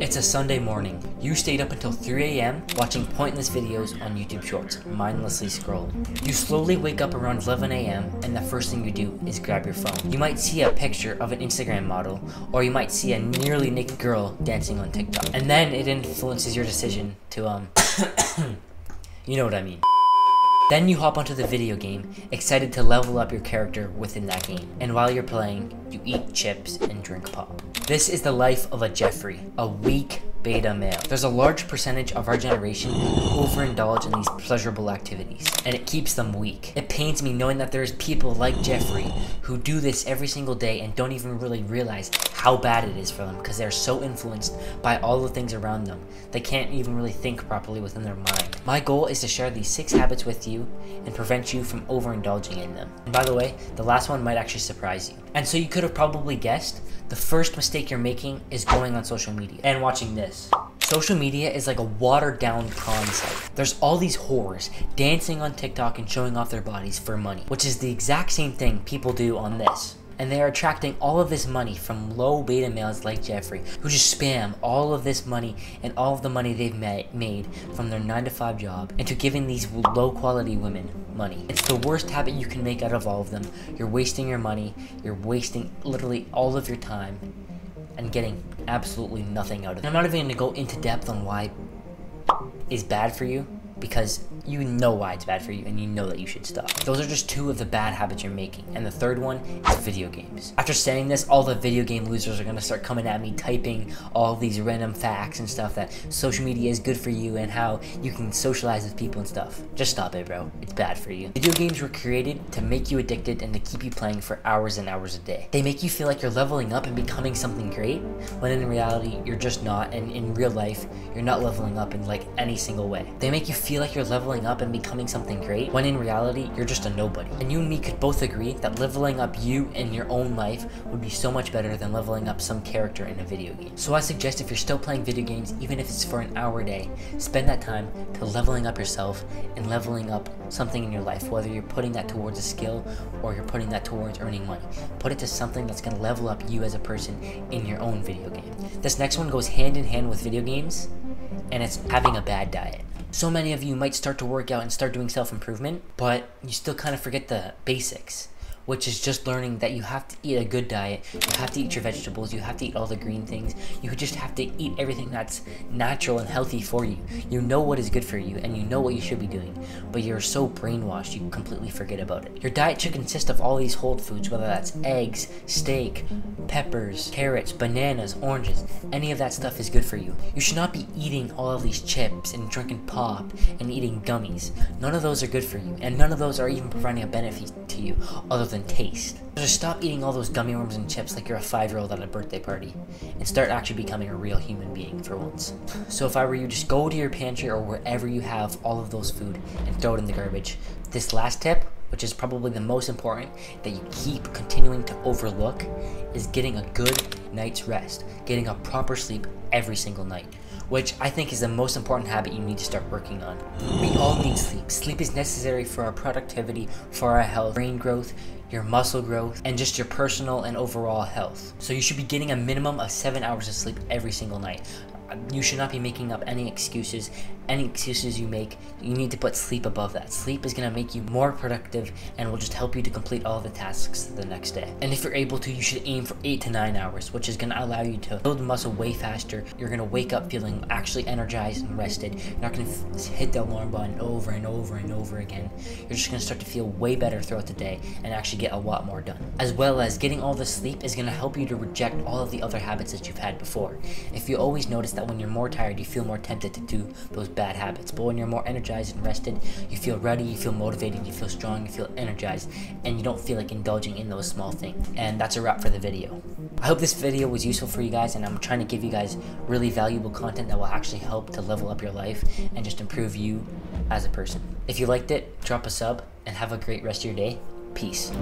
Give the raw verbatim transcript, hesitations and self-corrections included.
It's a Sunday morning. You stayed up until three A M watching pointless videos on YouTube Shorts, mindlessly scrolled. You slowly wake up around eleven A M and the first thing you do is grab your phone. You might see a picture of an Instagram model, or you might see a nearly naked girl dancing on TikTok. And then it influences your decision to, um, you know what I mean. Then you hop onto the video game, excited to level up your character within that game. And while you're playing, you eat chips and drink pop. This is the life of a Jeffrey, a weak beta male. There's a large percentage of our generation who overindulge in these pleasurable activities, and it keeps them weak. It pains me knowing that there's people like Jeffrey who do this every single day and don't even really realize how bad it is for them because they're so influenced by all the things around them. They can't even really think properly within their mind. My goal is to share these six habits with you and prevent you from overindulging in them. And by the way, the last one might actually surprise you. And so you could have probably guessed, the first mistake you're making is going on social media and watching this. Social media is like a watered-down porn site. There's all these whores dancing on TikTok and showing off their bodies for money, which is the exact same thing people do on this. And they are attracting all of this money from low beta males like Jeffrey, who just spam all of this money and all of the money they've made from their nine to five job into giving these low-quality women money. It's the worst habit you can make out of all of them. You're wasting your money, you're wasting literally all of your time, and getting absolutely nothing out of it. And I'm not even gonna go into depth on why it's bad for you, because you know why it's bad for you and you know that you should stop. Those are just two of the bad habits you're making. And the third one is video games. After saying this, all the video game losers are gonna start coming at me typing all these random facts and stuff that social media is good for you and how you can socialize with people and stuff. Just stop it, bro. It's bad for you. Video games were created to make you addicted and to keep you playing for hours and hours a day. They make you feel like you're leveling up and becoming something great, when in reality, you're just not. And in real life, you're not leveling up in like any single way. They make you feel feel like you're leveling up and becoming something great, when in reality, you're just a nobody. And you and me could both agree that leveling up you and your own life would be so much better than leveling up some character in a video game. So I suggest if you're still playing video games, even if it's for an hour a day, spend that time to leveling up yourself and leveling up something in your life, whether you're putting that towards a skill or you're putting that towards earning money. Put it to something that's gonna level up you as a person in your own video game. This next one goes hand in hand with video games, and it's having a bad diet. So many of you might start to work out and start doing self-improvement, but you still kind of forget the basics, which is just learning that you have to eat a good diet, you have to eat your vegetables, you have to eat all the green things, you just have to eat everything that's natural and healthy for you. You know what is good for you, and you know what you should be doing, but you're so brainwashed you completely forget about it. Your diet should consist of all these whole foods, whether that's eggs, steak, peppers, carrots, bananas, oranges, any of that stuff is good for you. You should not be eating all of these chips and drinking pop and eating gummies. None of those are good for you, and none of those are even providing a benefit to you, other than taste. Just stop eating all those gummy worms and chips like you're a five-year-old at a birthday party, and start actually becoming a real human being for once. So if I were you, just go to your pantry or wherever you have all of those food and throw it in the garbage. This last tip, which is probably the most important that you keep continuing to overlook, is getting a good night's rest, getting a proper sleep every single night, which I think is the most important habit you need to start working on. We all need sleep. Sleep is necessary for our productivity, for our health, brain growth, your muscle growth, and just your personal and overall health. So you should be getting a minimum of seven hours of sleep every single night. You should not be making up any excuses. Any excuses you make, you need to put sleep above that. Sleep is going to make you more productive and will just help you to complete all the tasks the next day. And if you're able to, you should aim for eight to nine hours, which is going to allow you to build muscle way faster. You're going to wake up feeling actually energized and rested. You're not going to hit the alarm button over and over and over again. You're just going to start to feel way better throughout the day and actually get a lot more done. As well as getting all the sleep is going to help you to reject all of the other habits that you've had before. If you always notice that when you're more tired, you feel more tempted to do those bad habits, but when you're more energized and rested, you feel ready, you feel motivated, you feel strong, you feel energized, and you don't feel like indulging in those small things. And that's a wrap for the video. I hope this video was useful for you guys, and I'm trying to give you guys really valuable content that will actually help to level up your life and just improve you as a person. If you liked it, drop a sub and have a great rest of your day. Peace.